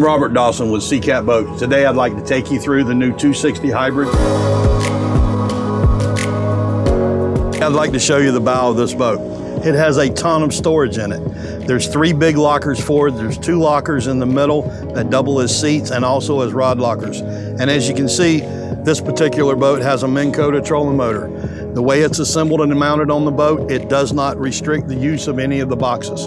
I'm Robert Dawson with Sea Cat Boats. Today I'd like to take you through the new 260 hybrid. I'd like to show you the bow of this boat. It has a ton of storage in it. There's three big lockers forward, there's two lockers in the middle that double as seats and also as rod lockers. And as you can see, this particular boat has a Minn Kota trolling motor. The way it's assembled and mounted on the boat, it does not restrict the use of any of the boxes.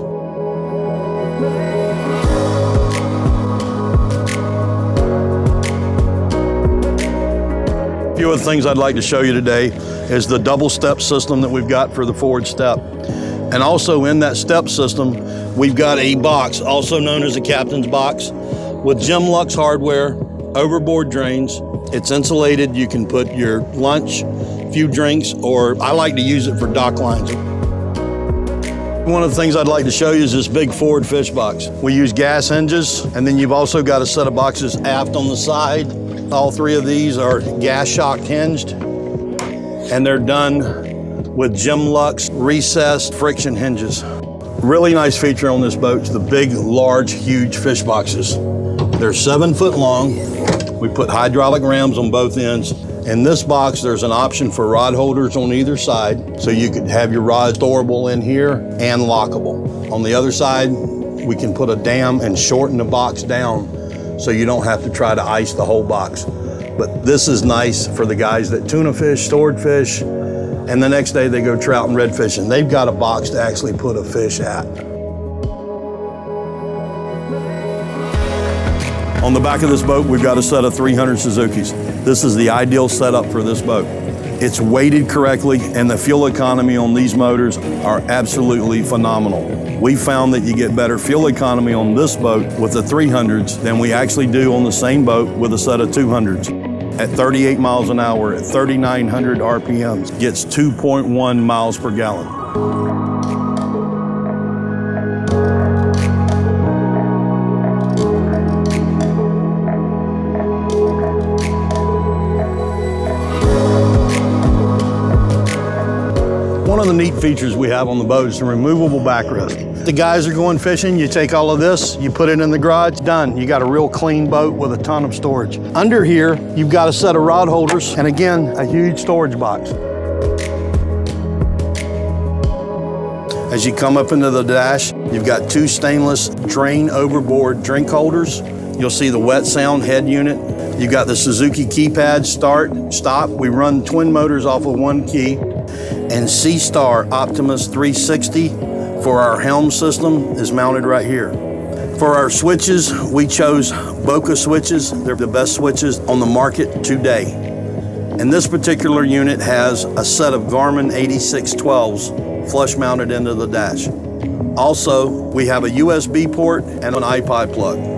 A few of the things I'd like to show you today is the double step system that we've got for the forward step. And also in that step system, we've got a box, also known as a captain's box, with Jim Lux hardware, overboard drains. It's insulated. You can put your lunch, few drinks, or I like to use it for dock lines. One of the things I'd like to show you is this big forward fish box. We use gas hinges, and then you've also got a set of boxes aft on the side. All three of these are gas shocked hinged, and they're done with Jim Lux recessed friction hinges. Really nice feature on this boat is the big, large, huge fish boxes. They're 7 foot long. We put hydraulic rams on both ends. In this box, there's an option for rod holders on either side, so you could have your rod storable in here and lockable. On the other side, we can put a dam and shorten the box down so you don't have to try to ice the whole box. But this is nice for the guys that tuna fish, swordfish, and the next day they go trout and red fishing. They've got a box to actually put a fish at. On the back of this boat, we've got a set of 300 Suzukis. This is the ideal setup for this boat. It's weighted correctly, and the fuel economy on these motors are absolutely phenomenal. We found that you get better fuel economy on this boat with the 300s than we actually do on the same boat with a set of 200s. At 38 miles an hour, at 3,900 RPMs, gets 2.1 miles per gallon. One of the neat features we have on the boat is the removable backrest. The guys are going fishing, you take all of this, you put it in the garage, done. You got a real clean boat with a ton of storage. Under here, you've got a set of rod holders and again, a huge storage box. As you come up into the dash, you've got two stainless drain overboard drink holders. You'll see the Wet Sound head unit. You've got the Suzuki keypad, start, stop. We run twin motors off of one key. And C-Star Optimus 360 for our helm system is mounted right here. For our switches, we chose Boca switches. They're the best switches on the market today. And this particular unit has a set of Garmin 8612s flush mounted into the dash. Also, we have a USB port and an iPod plug.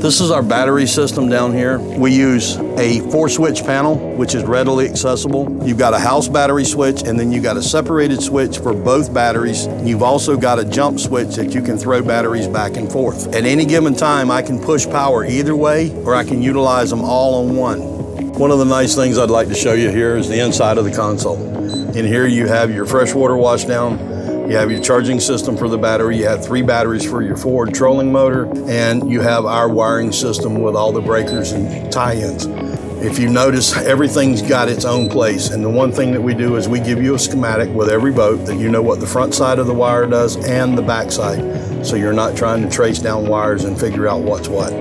This is our battery system down here. We use a 4-switch panel, which is readily accessible. You've got a house battery switch, and then you've got a separated switch for both batteries. You've also got a jump switch that you can throw batteries back and forth. At any given time, I can push power either way, or I can utilize them all on one. One of the nice things I'd like to show you here is the inside of the console. In here, you have your freshwater wash down, you have your charging system for the battery, you have three batteries for your forward trolling motor, and you have our wiring system with all the breakers and tie-ins. If you notice, everything's got its own place, and the one thing that we do is we give you a schematic with every boat that you know what the front side of the wire does and the back side, so you're not trying to trace down wires and figure out what's what.